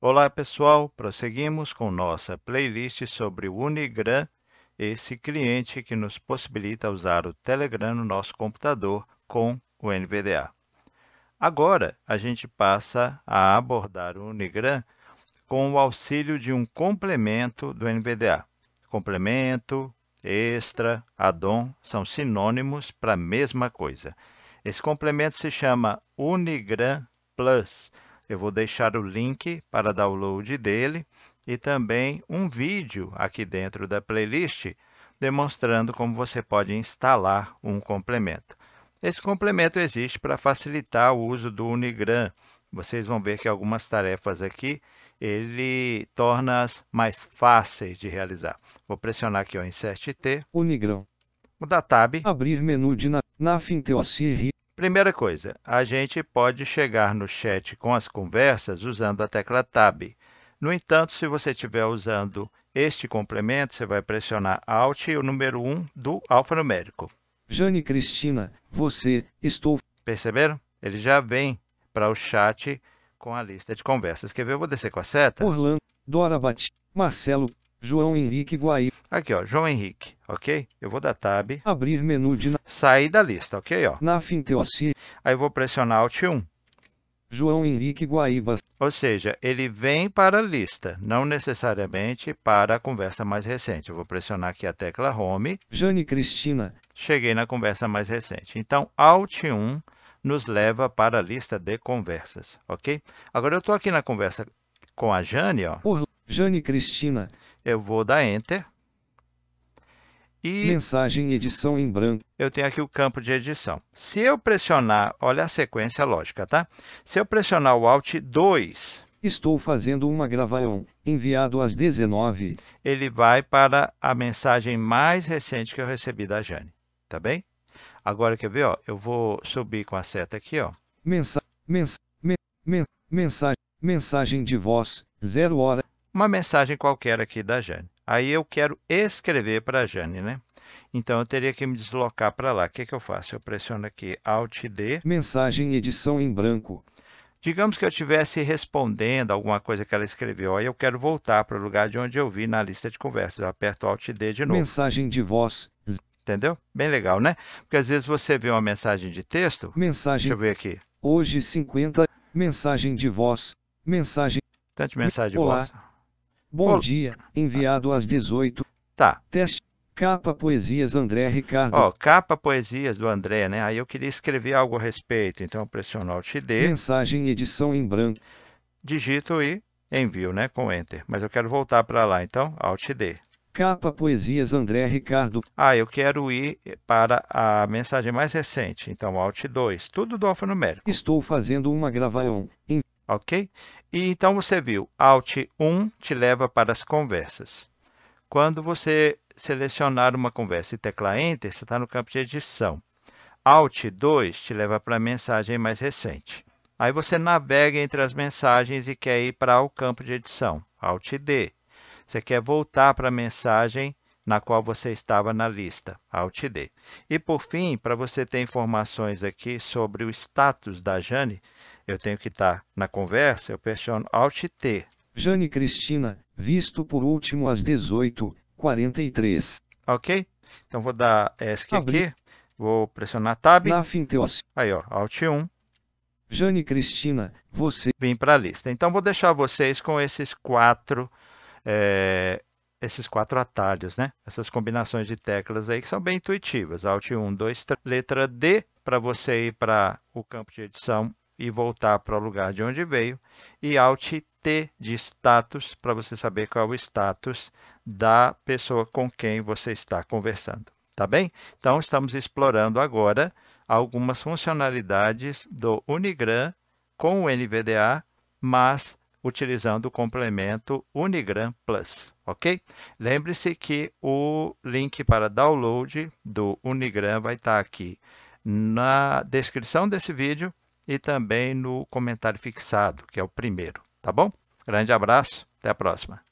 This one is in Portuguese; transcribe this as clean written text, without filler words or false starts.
Olá pessoal, prosseguimos com nossa playlist sobre o Unigram, esse cliente que nos possibilita usar o Telegram no nosso computador com o NVDA. Agora, a gente passa a abordar o Unigram com o auxílio de um complemento do NVDA. Complemento, extra, add-on são sinônimos para a mesma coisa. Esse complemento se chama Unigram Plus. Eu vou deixar o link para download dele e também um vídeo aqui dentro da playlist demonstrando como você pode instalar um complemento. Esse complemento existe para facilitar o uso do Unigram. Vocês vão ver que algumas tarefas aqui ele torna-as mais fáceis de realizar. Vou pressionar aqui o Insert T. Unigram. Mudar Tab. Abrir menu de Navigation. Primeira coisa, a gente pode chegar no chat com as conversas usando a tecla Tab. No entanto, se você estiver usando este complemento, você vai pressionar Alt e o número 1 do alfanumérico. Jane Cristina, você, estou... Perceberam? Ele já vem para o chat com a lista de conversas. Quer ver? Eu vou descer com a seta. Orlando, Dora Bati, Marcelo, João Henrique Guaíba. Aqui, ó, João Henrique, ok? Eu vou dar Tab. Abrir menu de... Sair da lista, ok? Ó. Aí eu vou pressionar Alt 1. João Henrique Guaíba. Ou seja, ele vem para a lista, não necessariamente para a conversa mais recente. Eu vou pressionar aqui a tecla Home. Jane Cristina. Cheguei na conversa mais recente. Então, Alt 1 nos leva para a lista de conversas, ok? Agora, eu estou aqui na conversa com a Jane, ó. Jane Cristina. Eu vou dar Enter. E mensagem edição em branco. Eu tenho aqui o campo de edição. Se eu pressionar, olha a sequência lógica, tá? Se eu pressionar o Alt 2... Estou fazendo uma gravação, enviado às 19. Ele vai para a mensagem mais recente que eu recebi da Jane, tá bem? Agora, quer ver? Ó, eu vou subir com a seta aqui, ó. Mensagem de voz, 0 hora. Uma mensagem qualquer aqui da Jane. Aí eu quero escrever para a Jane, né? Então, eu teria que me deslocar para lá. O que eu faço? Eu pressiono aqui Alt D. Mensagem edição em branco. Digamos que eu estivesse respondendo alguma coisa que ela escreveu. Aí eu quero voltar para o lugar de onde eu vi na lista de conversas. Eu aperto Alt D de novo. Mensagem de voz. Entendeu? Bem legal, né? Porque às vezes você vê uma mensagem de texto. Mensagem. Deixa eu ver aqui. Hoje 50. Mensagem de voz. Mensagem. Tanto de mensagem de voz. Bom dia, enviado às 18. Tá. Teste, capa poesias André Ricardo. Ó, capa poesias do André, né? Aí eu queria escrever algo a respeito, então eu pressiono Alt D. Mensagem edição em branco. Digito e envio, né? Com Enter. Mas eu quero voltar para lá, então Alt D. Capa poesias André Ricardo. Ah, eu quero ir para a mensagem mais recente, então Alt 2. Tudo do alfanumérico. Estou fazendo uma gravação. Ok? E então você viu, Alt 1 te leva para as conversas. Quando você selecionar uma conversa e teclar Enter, você está no campo de edição. Alt 2 te leva para a mensagem mais recente. Aí você navega entre as mensagens e quer ir para o campo de edição. Alt D. Você quer voltar para a mensagem na qual você estava na lista. Alt D. E por fim, para você ter informações aqui sobre o status da Jane, eu tenho que estar na conversa, eu pressiono Alt T. Jane Cristina, visto por último às 18h43. Ok? Então, vou dar ESC aqui, vou pressionar Tab. Aí, ó, Alt 1. Jane Cristina, você... Vim para a lista. Então, vou deixar vocês com esses quatro atalhos, né? Essas combinações de teclas aí que são bem intuitivas. Alt 1, 2, 3, letra D, para você ir para o campo de edição e voltar para o lugar de onde veio, e Alt T de status, para você saber qual é o status da pessoa com quem você está conversando, tá bem? Então, estamos explorando agora algumas funcionalidades do Unigram com o NVDA, mas utilizando o complemento Unigram Plus, ok? Lembre-se que o link para download do Unigram vai estar aqui na descrição desse vídeo, e também no comentário fixado, que é o primeiro, tá bom? Grande abraço, até a próxima.